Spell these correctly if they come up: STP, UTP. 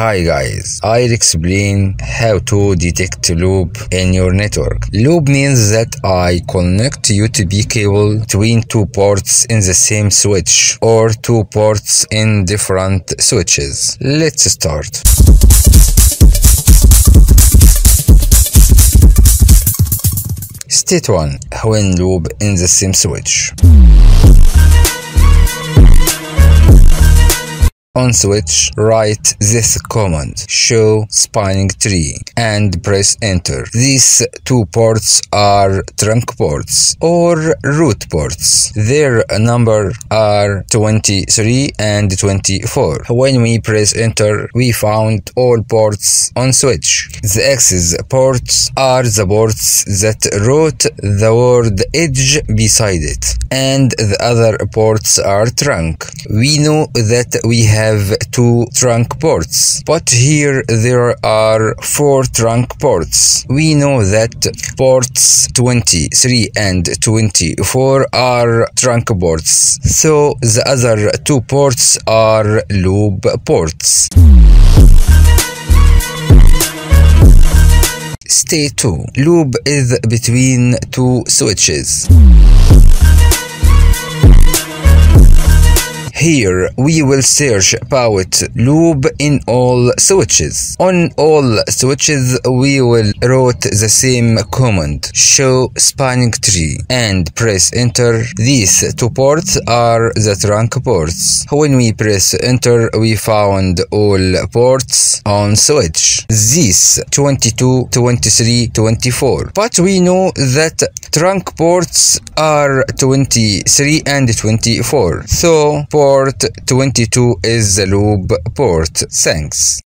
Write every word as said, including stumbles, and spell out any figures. Hi guys, I'll explain how to detect loop in your network. Loop means that I connect U T P cable between two ports in the same switch or two ports in different switches. Let's start. State one. When loop in the same switch. On switch, write this command, show spanning tree, and press enter. These two ports are trunk ports or root ports. Their number are twenty-three and twenty-four. When we press enter, we found all ports on switch. The access ports are the ports that route the word edge beside it, and the other ports are trunk. We know that we have have two trunk ports, but here there are four trunk ports. We know that ports twenty-three and twenty-four are trunk ports, so the other two ports are loop ports. State two. Loop is between two switches. Here we will search about loop in all switches. On all switches we will write the same command, show spanning tree, and press enter. These two ports are the trunk ports. When we press enter, we found all ports on switch. These twenty-two, twenty-three, twenty-four. But we know that trunk ports are twenty-three and twenty-four. So port Port twenty-two is the loop port. Thanks.